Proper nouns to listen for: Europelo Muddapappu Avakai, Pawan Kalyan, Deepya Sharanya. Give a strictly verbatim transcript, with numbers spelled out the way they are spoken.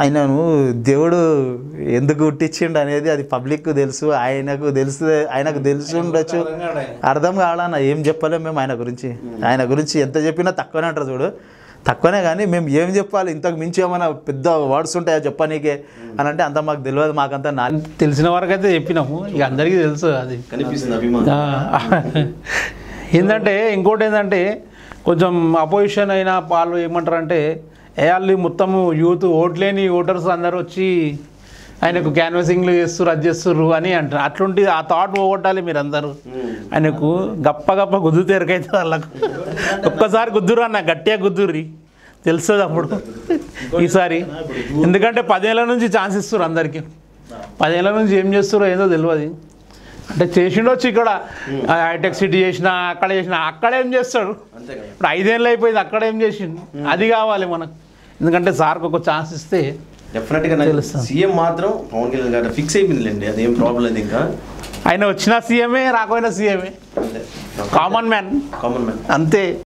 ఆయనను దేవుడు ఎందుకు గుట్టించిండు అనేది అది పబ్లిక్కు తెలుసు, ఆయనకు తెలుసు, ఆయనకు తెలిసి ఉండొచ్చు. అర్థం కావాలన్న ఏం చెప్పలేము మేము ఆయన గురించి. ఆయన గురించి ఎంత చెప్పినా తక్కువనే అంటారు చూడు, తక్కువనే. కానీ మేము ఏం చెప్పాలి, ఇంతకు మించి ఏమైనా పెద్ద వర్డ్స్ ఉంటాయో చెప్పనీకే అని అంటే అంత మాకు తెలియదు. మాకంతా నా తెలిసిన వరకు అయితే చెప్పినాము, ఇక అందరికీ తెలుసు. అది ఏంటంటే ఇంకోటి ఏంటంటే కొంచెం అపోజిషన్ అయినా వాళ్ళు ఏమంటారంటే వాళ్ళు మొత్తం యూత్ ఓట్లేని ఓటర్స్ అందరు వచ్చి ఆయనకు క్యాన్వసింగ్లు చేస్తారు, అది చేస్తారు అని అంటారు. అట్లాంటి ఆ థాట్ పోగొట్టాలి మీరు అందరూ. ఆయనకు గప్ప గప్ప గుద్దుతే ఎరకైతే వాళ్ళకు ఒక్కసారి గుద్దురు అన్న, గట్టిగా గుద్దుర్రి తెలుస్తుంది అప్పుడు ఈసారి. ఎందుకంటే పదేళ్ళ నుంచి ఛాన్స్ ఇస్తారు అందరికీ, పదేళ్ళ నుంచి ఏం చేస్తారో ఏదో తెలియదు. అంటే చేసిండొచ్చు, ఇక్కడ హైటెక్ సిటీ చేసినా అక్కడ చేసినా అక్కడేం చేస్తాడు. ఇప్పుడు ఐదేళ్ళు అయిపోయింది, అక్కడేం చేసిండు. అది కావాలి మనకు. ఎందుకంటే సార్కి ఒక ఛాన్స్ ఇస్తే డెఫినెట్గా తెలుస్తుంది. సీఎం మాత్రం పవన్ కళ్యాణ్ గారు ఫిక్స్ అయిపోయిందిలేండి, అదేం ప్రాబ్లం లేదు. ఇంకా ఆయన వచ్చినా సీఎమే, రాకపోయినా సీఎమే. కామన్ మ్యాన్, కామన్ మ్యాన్ అంతే.